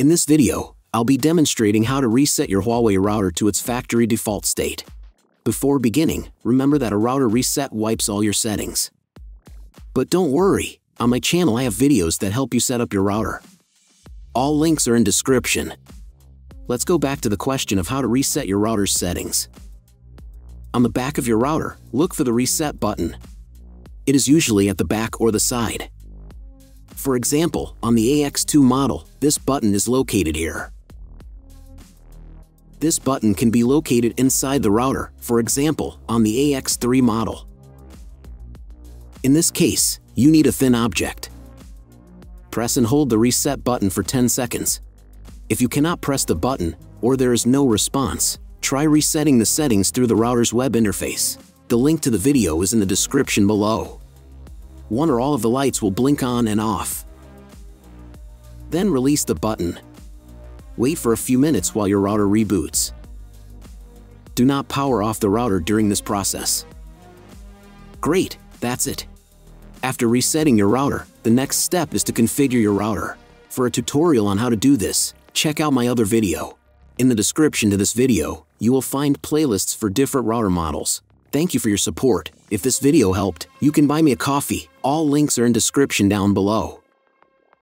In this video, I'll be demonstrating how to reset your Huawei router to its factory default state. Before beginning, remember that a router reset wipes all your settings. But don't worry, on my channel I have videos that help you set up your router. All links are in description. Let's go back to the question of how to reset your router's settings. On the back of your router, look for the reset button. It is usually at the back or the side. For example, on the AX2 model, this button is located here. This button can be located inside the router, for example, on the AX3 model. In this case, you need a thin object. Press and hold the reset button for 10 seconds. If you cannot press the button, or there is no response, try resetting the settings through the router's web interface. The link to the video is in the description below. One or all of the lights will blink on and off. Then release the button. Wait for a few minutes while your router reboots. Do not power off the router during this process. Great, that's it. After resetting your router, the next step is to configure your router. For a tutorial on how to do this, check out my other video. In the description to this video, you will find playlists for different router models. Thank you for your support. If this video helped, you can buy me a coffee. All links are in description down below.